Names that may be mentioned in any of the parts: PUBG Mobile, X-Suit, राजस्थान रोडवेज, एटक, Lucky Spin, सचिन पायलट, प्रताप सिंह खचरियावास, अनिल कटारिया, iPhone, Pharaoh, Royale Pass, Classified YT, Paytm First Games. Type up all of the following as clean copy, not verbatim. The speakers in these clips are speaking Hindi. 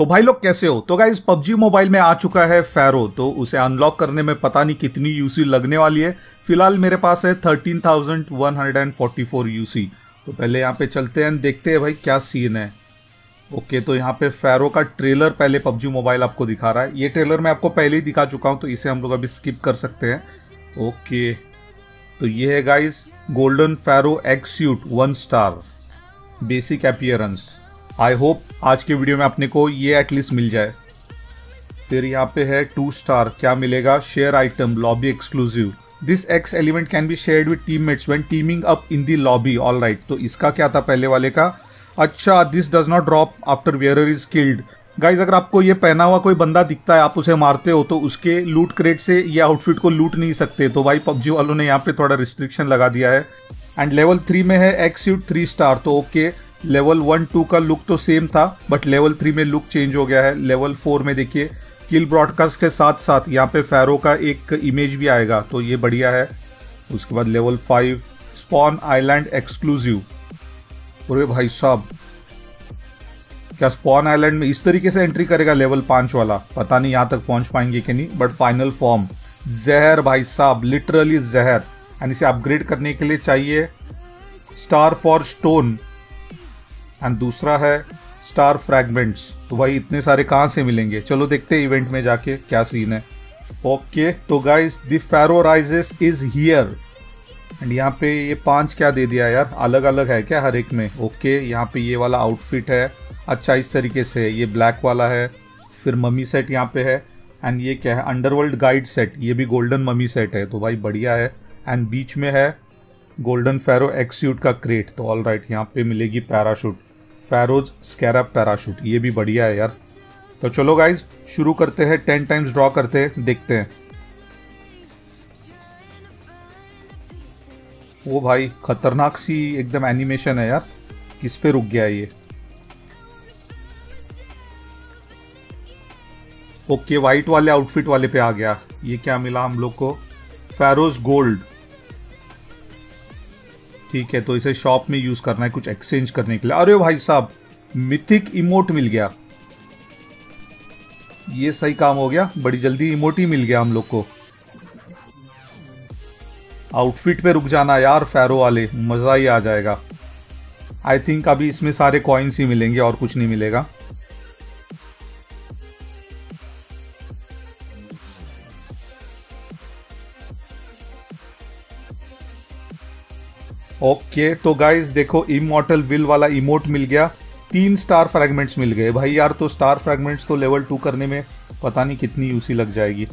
तो भाई लोग कैसे हो। तो गाइस PUBG मोबाइल में आ चुका है फैरो, तो उसे अनलॉक करने में पता नहीं कितनी यूसी लगने वाली है। फिलहाल मेरे पास है 13,144 यूसी। तो पहले यहाँ पे चलते हैं, देखते हैं भाई क्या सीन है। ओके, तो यहाँ पे फैरो का ट्रेलर पहले PUBG मोबाइल आपको दिखा रहा है। ये ट्रेलर मैं आपको पहले ही दिखा चुका हूँ, तो इसे हम लोग अभी स्किप कर सकते हैं। ओके, तो ये है guys golden pharaoh X-SUIT 1 star basic appearance. I hope आज के वीडियो में आपने को ये एटलीस्ट मिल जाए। फिर यहाँ पे है 2 स्टार, क्या मिलेगा? Share item, lobby exclusive. This X element can be shared with teammates when teaming up in the lobby. All right, तो इसका क्या था पहले वाले का? अच्छा, this does not drop after wearer is killed. Guys, अगर आपको ये पहना हुआ कोई बंदा दिखता है, आप उसे मारते हो, तो उसके लूट क्रेट से ये आउटफिट को लूट नहीं सकते। तो भाई PUBG वालों ने यहाँ पे थोड़ा रिस्ट्रिक्शन लगा दिया है। एंड लेवल 3 में है X-SUIT 3 स्टार, तो ओके। लेवल 1-2 का लुक तो सेम था, बट लेवल 3 में लुक चेंज हो गया है। लेवल 4 में देखिए किल ब्रॉडकास्ट के साथ साथ यहाँ पे फैरो का एक इमेज भी आएगा, तो ये बढ़िया है। उसके बाद लेवल 5 स्पॉन आइलैंड एक्सक्लूसिव। अरे भाई साहब, क्या स्पॉन आइलैंड में इस तरीके से एंट्री करेगा लेवल 5 वाला? पता नहीं यहाँ तक पहुँच पाएंगे कि नहीं, बट फाइनल फॉर्म जहर भाई साहब, लिटरली जहर। एंड इसे अपग्रेड करने के लिए चाहिए स्टार फॉर स्टोन, एंड दूसरा है स्टार फ्रैगमेंट्स। तो भाई इतने सारे कहाँ से मिलेंगे? चलो देखते हैं इवेंट में जाके क्या सीन है। ओके, तो guys the pharaoh rises is here. And यहाँ पे ये 5 क्या दे दिया यार? अलग अलग है क्या हर एक में? ओके, यहाँ पे ये वाला आउटफिट है, अच्छा इस तरीके से, ये ब्लैक वाला है। फिर मम्मी सेट यहाँ पे है। एंड ये क्या है? अंडरवर्ल्ड गाइड सेट, ये भी गोल्डन मम्मी सेट है, तो भाई बढ़िया है। एंड बीच में है गोल्डन फैरो X-SUIT का क्रेट, तो ऑल राइट, यहाँ पे मिलेगी पैराशूट, फैरोज स्कैरब पैराशूट, ये भी बढ़िया है यार। तो चलो गाइज शुरू करते हैं, 10 टाइम्स ड्रॉ करते हैं, देखते हैं। वो भाई खतरनाक सी एकदम एनिमेशन है यार, किस पे रुक गया है ये? ओके, वाइट वाले आउटफिट वाले पे आ गया। ये क्या मिला हम लोग को? फैरोज गोल्ड, ठीक है। तो इसे शॉप में यूज करना है कुछ एक्सचेंज करने के लिए। अरे भाई साहब, मिथिक इमोट मिल गया, ये सही काम हो गया, बड़ी जल्दी इमोट ही मिल गया हम लोग को। आउटफिट पे रुक जाना यार फैरो वाले, मजा ही आ जाएगा। आई थिंक अभी इसमें सारे कॉइन्स ही मिलेंगे और कुछ नहीं मिलेगा। ओके, तो गाइज देखो इमॉर्टल विल वाला इमोट मिल गया, 3 स्टार फ्रैगमेंट्स मिल गए भाई यार। तो स्टार फ्रैगमेंट्स तो लेवल 2 करने में पता नहीं कितनी यूसी लग जाएगी,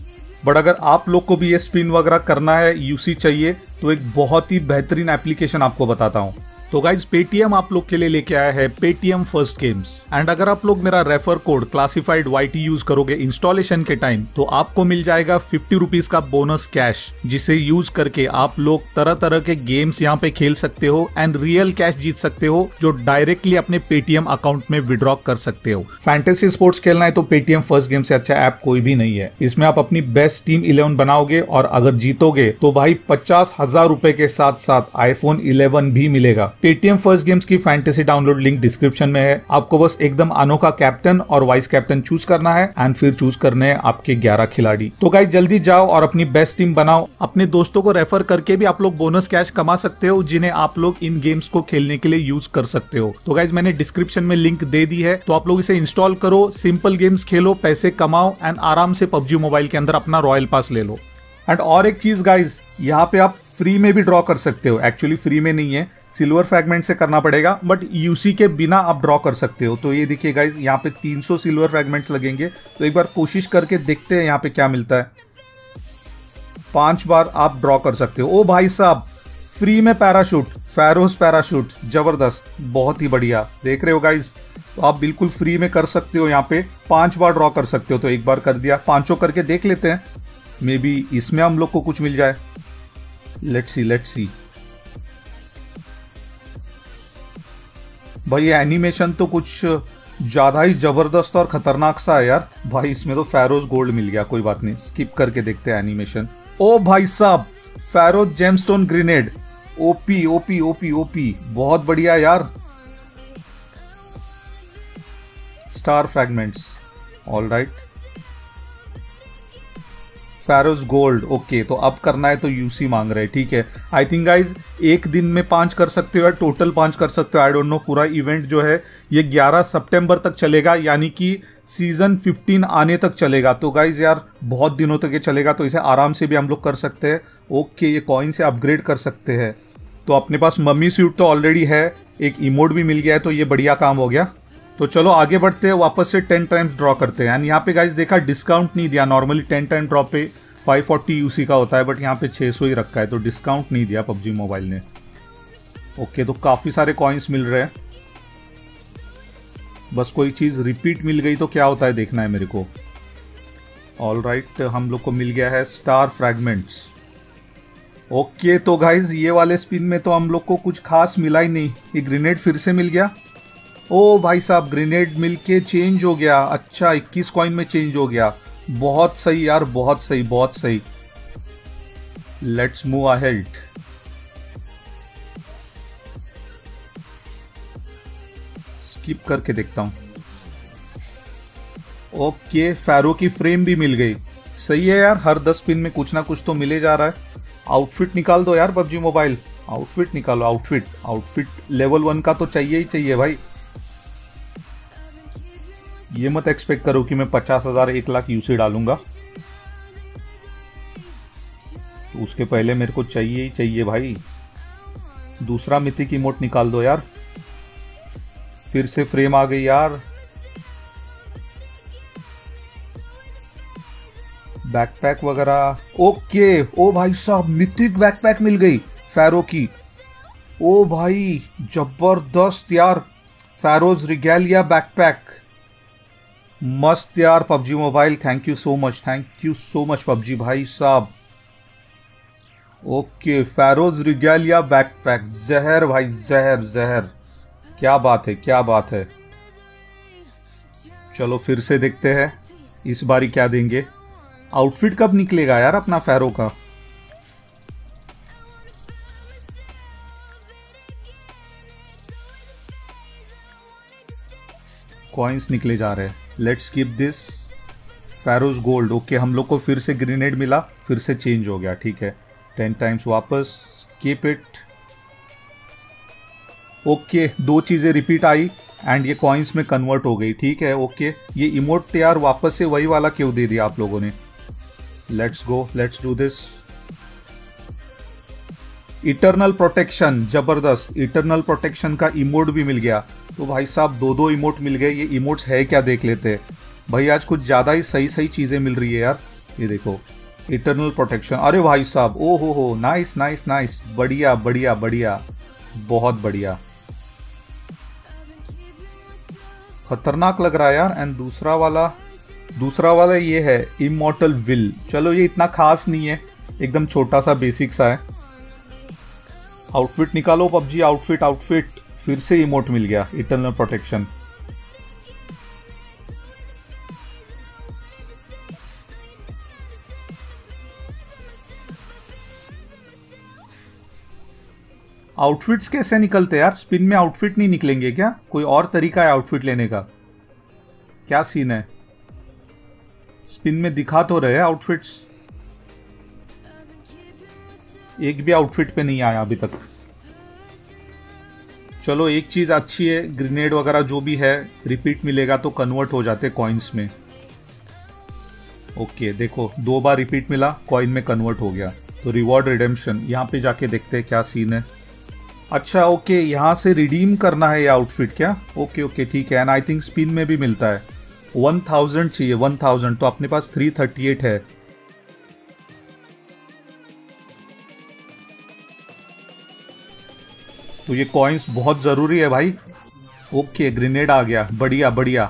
बट अगर आप लोग को भी ये स्पिन वगैरह करना है, यूसी चाहिए, तो एक बहुत ही बेहतरीन एप्लीकेशन आपको बताता हूँ। तो गाइज पेटीएम आप लोग के लिए लेके आया है पेटीएम फर्स्ट गेम्स। एंड अगर आप लोग मेरा refer code classified YT use करोगे इंस्टॉलेशन के टाइम, तो आपको मिल जाएगा 50 रुपीज का बोनस कैश, जिसे यूज करके आप लोग तरह तरह के गेम्स यहाँ पे खेल सकते हो एंड रियल कैश जीत सकते हो, जो डायरेक्टली अपने पेटीएम अकाउंट में विड्रॉ कर सकते हो। फैंटेसी स्पोर्ट्स खेलना है तो पेटीएम फर्स्ट गेम से अच्छा ऐप कोई भी नहीं है। इसमें आप अपनी बेस्ट टीम 11 बनाओगे, और अगर जीतोगे तो भाई 50,000 रुपए के साथ साथ iPhone 11 भी मिलेगा। पेटीएम फर्स्ट गेम्स की फैंटेसी डाउनलोड लिंक डिस्क्रिप्शन में है। आपको बस एकदम अनोखा कैप्टन और वाइस कैप्टन चूज करना है, एंड फिर चूज करने हैं आपके 11 खिलाड़ी। तो गाइस जल्दी जाओ और अपनी बेस्ट टीम बनाओ। अपने दोस्तों को रेफर करके भी आप लोग बोनस कैश कमा सकते हो, जिन्हें आप लोग इन गेम्स को खेलने के लिए यूज कर सकते हो। तो गाइज मैंने डिस्क्रिप्शन में लिंक दे दी है, तो आप लोग इसे इंस्टॉल करो, सिंपल गेम्स खेलो, पैसे कमाओ, एंड आराम से PUBG मोबाइल के अंदर अपना रॉयल पास ले लो। एंड और एक चीज गाइज, यहाँ पे आप फ्री में भी ड्रॉ कर सकते हो। एक्चुअली फ्री में नहीं है, सिल्वर फ्रैगमेंट से करना पड़ेगा, बट यूसी के बिना आप ड्रॉ कर सकते हो। तो ये देखिए गाइज, यहाँ पे 300 सिल्वर फ्रैगमेंट्स लगेंगे। तो एक बार कोशिश करके देखते हैं यहाँ पे क्या मिलता है। 5 बार आप ड्रॉ कर सकते हो। ओ भाई साहब, फ्री में पैराशूट, फैरोज पैराशूट, जबरदस्त, बहुत ही बढ़िया। देख रहे हो गाइज, तो आप बिल्कुल फ्री में कर सकते हो, यहाँ पे 5 बार ड्रॉ कर सकते हो। तो एक बार कर दिया, 5 करके देख लेते हैं, मे बी इसमें हम लोग को कुछ मिल जाए। Let's see, let's see. भाई ये एनिमेशन तो कुछ ज़्यादा ही ज़बरदस्त और ख़तरनाक सा है यार। भाई इसमें तो फैरोज गोल्ड मिल गया, कोई बात नहीं, स्किप करके देखते हैं एनिमेशन। ओ भाई साहब, pharaoh's gemstone grenade, OP OP OP OP, बहुत बढ़िया यार। star fragments. All right. Pharaoh's gold. Okay तो अब करना है तो यूसी मांग रहे हैं. ठीक है. आई थिंक गाइज एक दिन में 5 कर सकते हो या टोटल 5 कर सकते हो. I don't know. पूरा इवेंट जो है ये 11 सितंबर तक चलेगा यानी कि सीजन 15 आने तक चलेगा. तो गाइज यार बहुत दिनों तक ये चलेगा तो इसे आराम से भी हम लोग कर सकते हैं. ओके ये कॉइन से अपग्रेड कर सकते हैं. तो अपने पास मम्मी सूट तो ऑलरेडी है, एक इमोट भी मिल गया है तो ये बढ़िया काम हो गया. तो चलो आगे बढ़ते हैं, वापस से 10 टाइम्स ड्रॉ करते हैं. एंड यहाँ पे गाइज देखा डिस्काउंट नहीं दिया. नॉर्मली 10 टाइम ड्रॉ पे 540 यूसी का होता है बट यहाँ पे 600 ही रखा है तो डिस्काउंट नहीं दिया पबजी मोबाइल ने. ओके तो काफ़ी सारे कॉइन्स मिल रहे हैं. बस कोई चीज़ रिपीट मिल गई तो क्या होता है देखना है मेरे को. ऑल राइट हम लोग को मिल गया है स्टार फ्रैगमेंट्स. ओके तो गाइज ये वाले स्पिन में तो हम लोग को कुछ खास मिला ही नहीं. ये ग्रेनेड फिर से मिल गया. ओ भाई साहब ग्रेनेड मिलके चेंज हो गया. अच्छा 21 कॉइन में चेंज हो गया. बहुत सही यार, बहुत सही बहुत सही. Let's move ahead. स्किप करके देखता हूँ. ओके फैरो की फ्रेम भी मिल गई. सही है यार, हर 10 पिन में कुछ ना कुछ तो मिले जा रहा है. आउटफिट निकाल दो यार पबजी मोबाइल, आउटफिट निकालो. आउटफिट लेवल 1 का तो चाहिए ही चाहिए भाई. ये मत एक्सपेक्ट करो कि मैं 50,000 1 लाख यूसी डालूंगा तो उसके पहले मेरे को चाहिए ही चाहिए भाई. दूसरा मिथिक इमोट निकाल दो यार. फिर से फ्रेम आ गई यार. बैकपैक वगैरह. ओके ओ भाई साहब मिथिक बैकपैक मिल गई फैरो की. ओ भाई जबरदस्त यार. फैरोज रिगेलिया बैकपैक मस्त यार. PUBG mobile thank you so much, thank you so much PUBG भाई साहब. Okay pharaoh's regalia backpack. जहर भाई जहर जहर. क्या बात है क्या बात है. चलो फिर से देखते हैं इस बारी क्या देंगे. आउटफिट कब निकलेगा यार अपना फैरो का. कॉइंस निकले जा रहे हैं. Let's keep this. Pharaoh's gold. Okay हम लोग को फिर से ग्रेनेड मिला, फिर से चेंज हो गया. ठीक है 10 टाइम्स वापस. Skip it. ओके 2 चीज़ें रिपीट आई एंड ये कॉइंस में कन्वर्ट हो गई. ठीक है ओके ये इमोट यार वापस से वही वाला क्यों दे दिया आप लोगों ने. Let's go let's do this. Eternal protection जबरदस्त. इटरनल प्रोटेक्शन का इमोट भी मिल गया. तो भाई साहब 2-2 इमोट मिल गए. ये इमोट्स है क्या देख लेते हैं भाई. आज कुछ ज़्यादा ही सही सही चीज़ें मिल रही है यार. ये देखो इटरनल प्रोटेक्शन. अरे भाई साहब ओ हो नाइस नाइस नाइस. बढ़िया बढ़िया बढ़िया बहुत बढ़िया. खतरनाक लग रहा है यार. एंड दूसरा वाला ये है इमॉर्टल विल. चलो ये इतना खास नहीं है, एकदम छोटा सा बेसिक सा है. आउटफिट निकालो पबजी. आउटफिट फिर से इमोट मिल गया. Eternal protection. आउटफिट्स कैसे निकलते यार स्पिन में. आउटफिट नहीं निकलेंगे क्या, कोई और तरीका है आउटफिट लेने का, क्या सीन है. स्पिन में दिखा तो रहे आउटफिट्स, एक भी आउटफिट पे नहीं आया अभी तक. चलो एक चीज़ अच्छी है, ग्रेनेड वगैरह जो भी है रिपीट मिलेगा तो कन्वर्ट हो जाते कॉइन्स में. ओके देखो 2 बार रिपीट मिला, कॉइन में कन्वर्ट हो गया. तो रिवॉर्ड रिडेम्पशन यहाँ पे जाके देखते हैं क्या सीन है. अच्छा ओके यहाँ से रिडीम करना है ये आउटफिट क्या. ओके ओके ठीक है. एंड आई थिंक स्पिन में भी मिलता है. 1000 चाहिए 1000 तो अपने पास 338 है. तो ये कॉइन्स बहुत ज़रूरी है भाई. ओके ग्रेनेड आ गया. बढ़िया बढ़िया,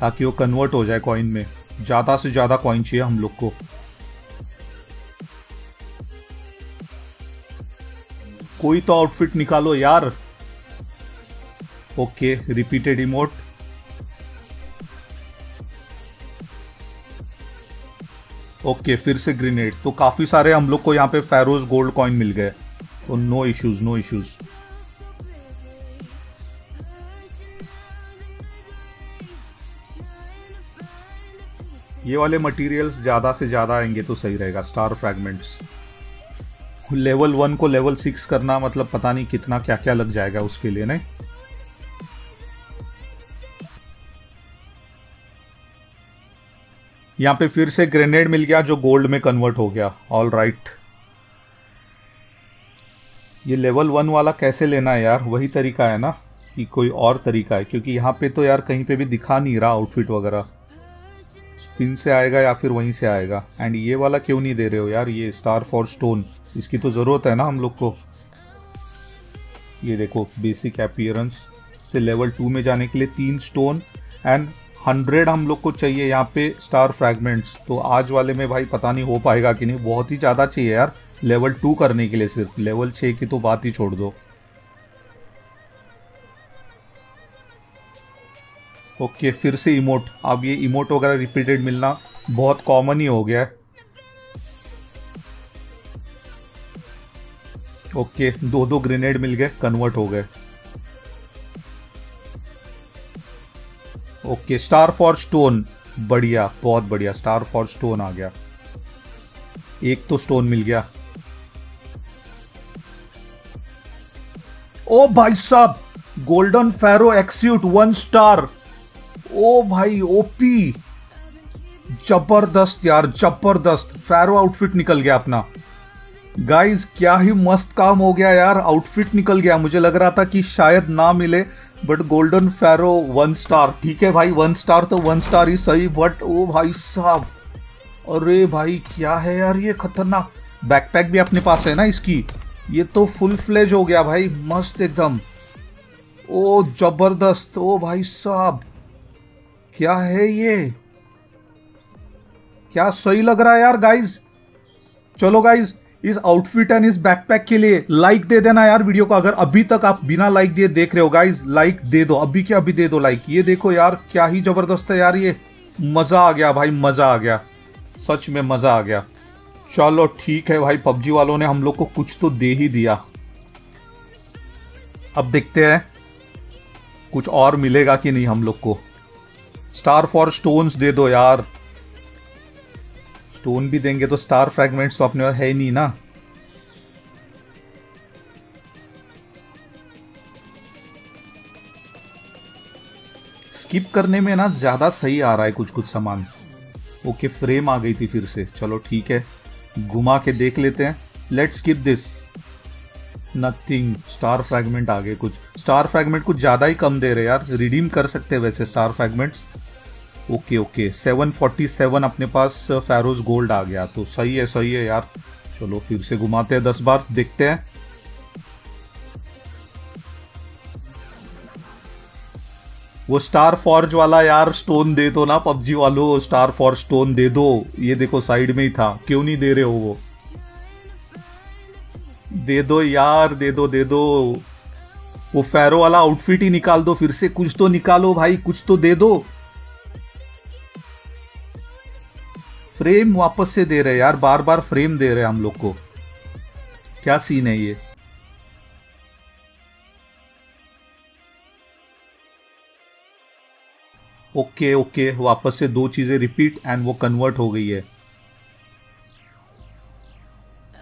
ताकि वो कन्वर्ट हो जाए कॉइन में. ज़्यादा से ज़्यादा कॉइन चाहिए हम लोग को. कोई तो आउटफिट निकालो यार. Okay repeated emote. ओके फिर से ग्रेनेड. तो काफ़ी सारे हम लोग को यहाँ पे फैरोज गोल्ड कॉइन मिल गए. तो नो इश्यूज नो इश्यूज. ये वाले मटेरियल्स ज़्यादा से ज़्यादा आएंगे तो सही रहेगा। स्टार फ्रैगमेंट्स लेवल 1 को लेवल 6 करना मतलब पता नहीं कितना क्या क्या लग जाएगा उसके लिए ना। यहाँ पे फिर से ग्रेनेड मिल गया जो गोल्ड में कन्वर्ट हो गया। ऑल राइट, ये लेवल 1 वाला कैसे लेना है यार? वही तरीका है ना कि कोई और तरीका है? क्योंकि यहाँ पे तो यार कहीं पे भी दिखा नहीं रहा आउटफिट वगैरह। स्पिन से आएगा या फिर वहीं से आएगा? एंड ये वाला क्यों नहीं दे रहे हो यार? ये स्टार फॉर स्टोन, इसकी तो ज़रूरत है ना हम लोग को। ये देखो बेसिक अपीयरेंस से लेवल 2 में जाने के लिए 3 स्टोन एंड 100 हम लोग को चाहिए यहाँ पे स्टार फ्रैगमेंट्स। तो आज वाले में भाई पता नहीं हो पाएगा कि नहीं, बहुत ही ज़्यादा चाहिए यार लेवल 2 करने के लिए। सिर्फ लेवल 6 की तो बात ही छोड़ दो। ओके फिर से इमोट। अब ये इमोट वगैरह रिपीटेड मिलना बहुत कॉमन ही हो गया है। ओके 2-2 ग्रेनेड मिल गए, कन्वर्ट हो गए। ओके स्टार फॉर स्टोन, बढ़िया, बहुत बढ़िया, स्टार फॉर स्टोन आ गया। एक तो स्टोन मिल गया। ओ भाई साहब, गोल्डन फैरो एक्स्यूट 1 स्टार। ओ भाई ओपी, जबरदस्त यार, जबरदस्त फैरो आउटफिट निकल गया अपना। गाइस क्या ही मस्त काम हो गया यार, आउटफिट निकल गया। मुझे लग रहा था कि शायद ना मिले, बट गोल्डन फैरो 1 स्टार। ठीक है भाई, 1 स्टार तो 1 स्टार ही सही, बट ओ भाई साहब, अरे भाई क्या है यार ये खतरनाक। बैकपैक भी अपने पास है ना इसकी, ये तो फुल फ्लेज हो गया भाई, मस्त एकदम। ओ जबरदस्त, ओ भाई साहब क्या है ये, क्या सही लग रहा है यार गाइज। चलो गाइज, इस आउटफिट एंड इस बैकपैक के लिए लाइक दे देना यार वीडियो को। अगर अभी तक आप बिना लाइक दिए देख रहे हो गाइज, लाइक दे दो अभी के अभी दे दो लाइक। ये देखो यार क्या ही जबरदस्त है यार ये, मज़ा आ गया भाई, मज़ा आ गया, सच में मज़ा आ गया। चलो ठीक है भाई, पबजी वालों ने हम लोग को कुछ तो दे ही दिया। अब देखते हैं कुछ और मिलेगा कि नहीं हम लोग को। स्टार फॉर स्टोन्स दे दो यार, स्टोन भी देंगे तो स्टार फ्रैगमेंट्स तो अपने पास है ही नहीं ना। स्किप करने में ना ज़्यादा सही आ रहा है कुछ कुछ सामान। ओके फ्रेम आ गई थी फिर से, चलो ठीक है, घुमा के देख लेते हैं। Let's skip this. Nothing, star fragment आ गए कुछ। स्टार फ्रैगमेंट कुछ ज़्यादा ही कम दे रहे यार, रिडीम कर सकते हैं वैसे स्टार फ्रैगमेंट्स। ओके ओके 747 अपने पास फैरोज गोल्ड आ गया, तो सही है यार। चलो फिर से घुमाते हैं 10 बार, देखते हैं। वो स्टार फॉर्ज वाला यार स्टोन दे दो ना पबजी वालों, स्टार फॉर्ज स्टोन दे दो। ये देखो साइड में ही था, क्यों नहीं दे रहे हो? वो दे दो यार, दे दो दे दो। वो फैरो वाला आउटफिट ही निकाल दो फिर से, कुछ तो निकालो भाई, कुछ तो दे दो। फ्रेम वापस से दे रहे यार, बार बार फ्रेम दे रहे हम लोग को, क्या सीन है ये। ओके ओके वापस से 2 चीज़ें रिपीट एंड वो कन्वर्ट हो गई है।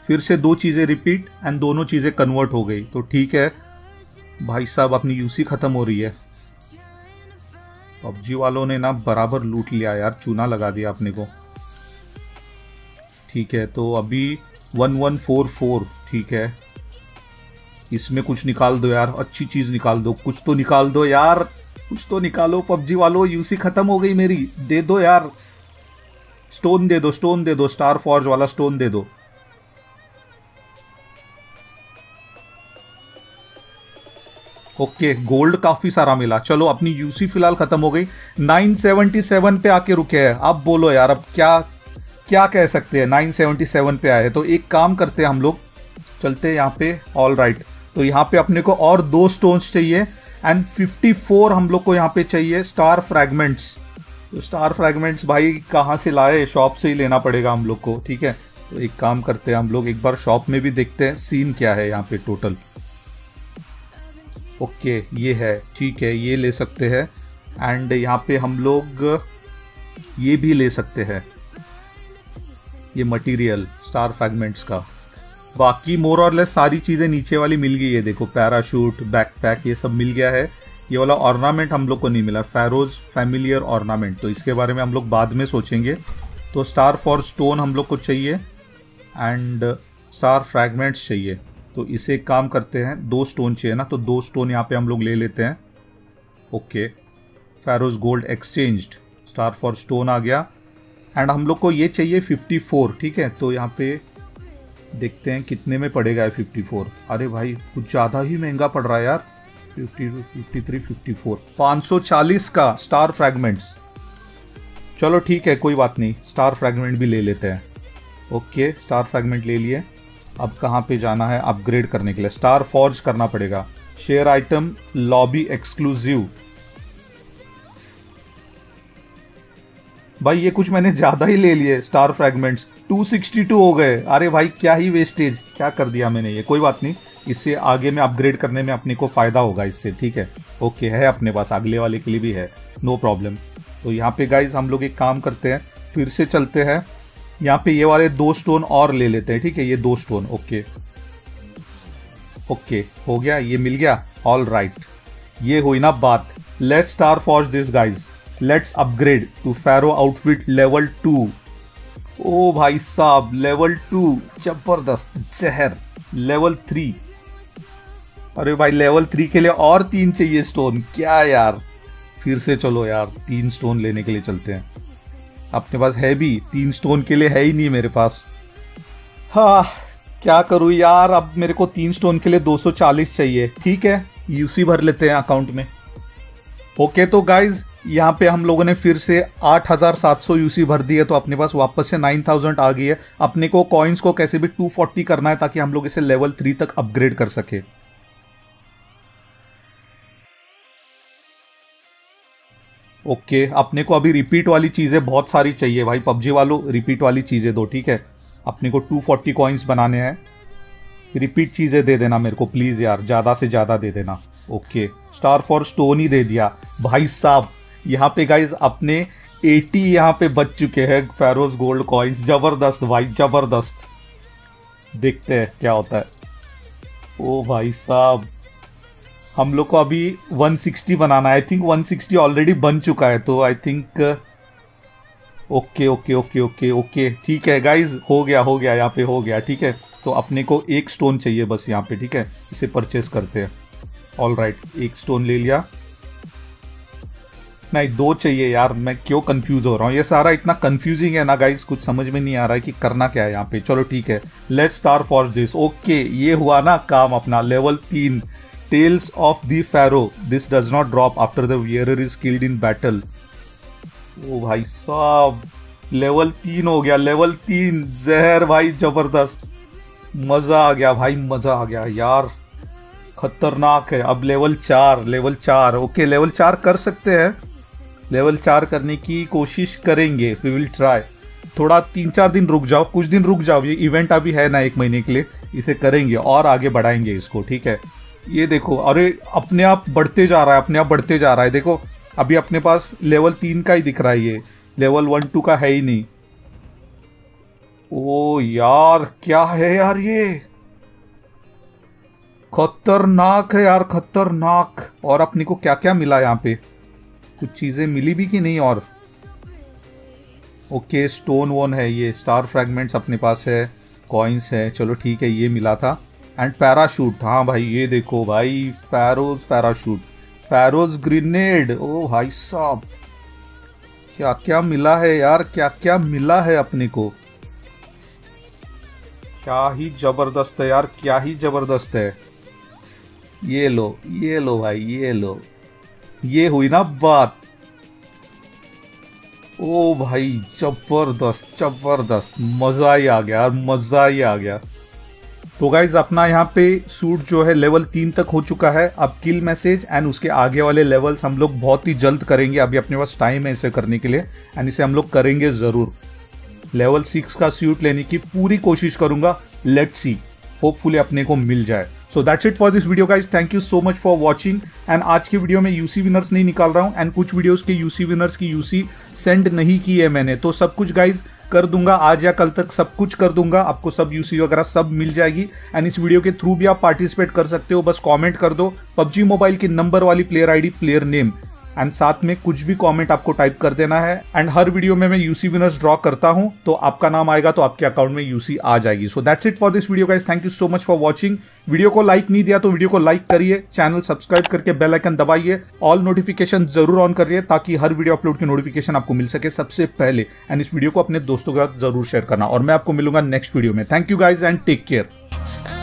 फिर से 2 चीज़ें रिपीट एंड दोनों चीज़ें कन्वर्ट हो गई, तो ठीक है भाई साहब, अपनी यूसी ख़त्म हो रही है। पबजी वालों ने ना बराबर लूट लिया यार, चूना लगा दिया अपने को। ठीक है तो अभी 1144, ठीक है इसमें कुछ निकाल दो यार, अच्छी चीज़ निकाल दो, कुछ तो निकाल दो यार, कुछ तो निकालो पबजी वालों। यूसी खत्म हो गई मेरी, दे दो यार स्टोन, दे दो स्टोन, दे दो स्टार फॉर्ज वाला स्टोन दे दो। ओके गोल्ड काफी सारा मिला। चलो अपनी यूसी फिलहाल खत्म हो गई। 977 पे आके रुके हैं। अब बोलो यार, अब क्या क्या कह सकते हैं, 977 पे आए हैं। तो एक काम करते हैं हम लोग, चलते हैं यहाँ पे। ऑल राइट, तो यहाँ पे अपने को और 2 स्टोन्स चाहिए एंड 54 हम लोग को यहाँ पे चाहिए स्टार फ्रैगमेंट्स। तो स्टार फ्रैगमेंट्स भाई कहाँ से लाए, शॉप से ही लेना पड़ेगा हम लोग को। ठीक है तो एक काम करते हैं हम लोग, एक बार शॉप में भी देखते हैं सीन क्या है यहाँ पे टोटल। ओके ये है, ठीक है ये ले सकते हैं। एंड यहाँ पे हम लोग ये भी ले सकते हैं, ये मटेरियल स्टार फ्रैगमेंट्स का। बाकी मोर और लेस सारी चीज़ें नीचे वाली मिल गई है। देखो पैराशूट, बैकपैक, ये सब मिल गया है। ये वाला ऑर्नामेंट हम लोग को नहीं मिला, फैरोज फैमिलियर ऑर्नामेंट, तो इसके बारे में हम लोग बाद में सोचेंगे। तो स्टार फॉर स्टोन हम लोग को चाहिए एंड स्टार फ्रैगमेंट्स चाहिए, तो इसे एक काम करते हैं, 2 स्टोन चाहिए ना, तो 2 स्टोन यहाँ पे हम लोग ले लेते हैं। Okay, pharaoh's gold exchanged, star for stone आ गया। एंड हम लोग को ये चाहिए 54, ठीक है। तो यहाँ पे देखते हैं कितने में पड़ेगा 54। अरे भाई कुछ ज़्यादा ही महंगा पड़ रहा है यार, 52, 53, 54, 540 का स्टार फ्रैगमेंट्स। चलो ठीक है, कोई बात नहीं, स्टार फ्रैगमेंट भी ले लेते हैं। ओके, स्टार फ्रैगमेंट ले लिए। अब कहाँ पे जाना है अपग्रेड करने के लिए? स्टार फॉर्ज करना पड़ेगा। शेयर आइटम लॉबी एक्सक्लूसिव, भाई ये कुछ मैंने ज़्यादा ही ले लिए। स्टार फ्रैगमेंट्स 262 हो गए। अरे भाई क्या ही वेस्टेज, क्या कर दिया मैंने ये। कोई बात नहीं, इससे आगे में अपग्रेड करने में अपने को फ़ायदा होगा इससे, ठीक है। ओके, है अपने पास, अगले वाले के लिए भी है, नो प्रॉब्लम। तो यहाँ पे गाइज हम लोग एक काम करते हैं, फिर से चलते हैं। यहाँ पे ये वाले 2 स्टोन और ले लेते हैं, ठीक है, ये 2 स्टोन। ओके ओके, हो गया, ये मिल गया। ऑल राइट, ये हुई ना बात। Let's star forge this guys, let's upgrade to pharaoh outfit level 2। ओ भाई साहब, लेवल 2 जबरदस्त जहर। लेवल 3, अरे भाई लेवल 3 के लिए और 3 चाहिए स्टोन, क्या यार। फिर से चलो यार, 3 स्टोन लेने के लिए चलते हैं। अपने पास है भी, 3 स्टोन के लिए है ही नहीं मेरे पास। हाँ क्या करूँ यार, अब मेरे को 3 स्टोन के लिए 240 चाहिए, ठीक है, यूसी भर लेते हैं अकाउंट में। ओके, तो गाइज यहाँ पे हम लोगों ने फिर से 8700 यूसी भर दी है, तो अपने पास वापस से 9000 आ गई है। अपने को कॉइन्स को कैसे भी 240 करना है ताकि हम लोग इसे लेवल 3 तक अपग्रेड कर सके। ओके, अपने को अभी रिपीट वाली चीज़ें बहुत सारी चाहिए भाई। पबजी वालों रिपीट वाली चीज़ें दो, ठीक है। अपने को 240 कॉइन्स बनाने हैं। रिपीट चीज़ें दे देना मेरे को प्लीज़ यार, ज़्यादा से ज़्यादा दे देना। ओके, स्टार फॉर स्टोन ही दे दिया भाई साहब। यहाँ पे गाइज अपने 80 यहाँ पे बच चुके हैं फैरोज गोल्ड कॉइन्स। ज़बरदस्त भाई, ज़बरदस्त। देखते हैं क्या होता है। ओ भाई साहब, हम लोग को अभी 160 बनाना है। आई थिंक 160 ऑलरेडी बन चुका है, तो I think okay okay okay okay okay, ठीक है गाइज, हो गया हो गया, यहाँ पे हो गया, ठीक है। तो अपने को 1 स्टोन चाहिए बस यहाँ पे, ठीक है, इसे परचेस करते हैं। ऑल राइट, 1 स्टोन ले लिया। नहीं, 2 चाहिए यार, मैं क्यों कंफ्यूज हो रहा हूँ, ये सारा इतना कंफ्यूजिंग है ना गाइज, कुछ समझ में नहीं आ रहा है कि करना क्या है यहाँ पे। चलो ठीक है, let's star forge this. Okay, ये हुआ ना काम अपना। Level 3, Tales of the Pharaoh. This does not drop after the wearer is killed in battle. ओ भाई साहब, लेवल 3 हो गया, लेवल 3 जहर भाई, जबरदस्त। मज़ा आ गया भाई, मज़ा आ गया यार, खतरनाक है। अब लेवल 4। ओके, लेवल 4 कर सकते हैं, लेवल 4 करने की कोशिश करेंगे। We will try. थोड़ा 3-4 दिन रुक जाओ, कुछ दिन रुक जाओ, ये इवेंट अभी है ना 1 महीने के लिए, इसे करेंगे और आगे बढ़ाएंगे इसको, ठीक है। ये देखो, अरे अपने आप बढ़ते जा रहा है, अपने आप बढ़ते जा रहा है। देखो अभी अपने पास लेवल 3 का ही दिख रहा है, ये लेवल 1-2 का है ही नहीं। ओ यार, क्या है यार, ये खतरनाक है यार, खतरनाक। और अपने को क्या क्या मिला यहाँ पे, कुछ चीज़ें मिली भी कि नहीं? और ओके, स्टोन वोन है, ये स्टार फ्रैगमेंट्स अपने पास है, कॉइन्स है, चलो ठीक है, ये मिला था। एंड पैराशूट, हाँ भाई ये देखो भाई, फैरोज पैराशूट, फैरोज ग्रेनेड। ओ भाई साहब, क्या क्या मिला है यार, क्या क्या मिला है अपने को। क्या ही जबरदस्त है यार, क्या ही जबरदस्त है। ये लो, ये लो भाई, ये लो, ये हुई ना बात। ओ भाई जबरदस्त जबरदस्त, मज़ा ही आ गया यार, मज़ा ही आ गया। तो गाइज अपना यहाँ पे सूट जो है लेवल 3 तक हो चुका है। अब किल मैसेज एंड उसके आगे वाले लेवल्स हम लोग बहुत ही जल्द करेंगे, अभी अपने पास टाइम है इसे करने के लिए, एंड इसे हम लोग करेंगे ज़रूर। लेवल 6 का सूट लेने की पूरी कोशिश करूँगा, लेट्स सी, होपफुली अपने को मिल जाए। So that's it for this video guys, thank you so much for watching. And आज की वीडियो में यूसी विनर्स नहीं निकाल रहा हूँ एंड कुछ वीडियोस के यूसी विनर्स की यूसी सेंड नहीं की है मैंने, तो सब कुछ गाइज कर दूंगा आज या कल तक, सब कुछ कर दूंगा, आपको सब यूसी वगैरह सब मिल जाएगी। एंड इस वीडियो के थ्रू भी आप पार्टिसिपेट कर सकते हो, बस कॉमेंट कर दो PUBG मोबाइल की नंबर वाली player ID, player name and साथ में कुछ भी कमेंट आपको टाइप कर देना है। एंड हर वीडियो में मैं यूसी विनर्स ड्रॉ करता हूं, तो आपका नाम आएगा तो आपके अकाउंट में यूसी आ जाएगी। So that's it for this video guys, thank you so much for watching. Video को लाइक नहीं दिया तो वीडियो को लाइक करिए, चैनल सब्सक्राइब करके बेल आइकन दबाइए, ऑल नोटिफिकेशन जरूर ऑन करिए ताकि हर वीडियो अपलोड की नोटिफिकेशन आपको मिल सके सबसे पहले। एंड इस वीडियो को अपने दोस्तों के साथ जरूर शेयर करना और मैं आपको मिलूंगा नेक्स्ट वीडियो में। Thank you guys and take care.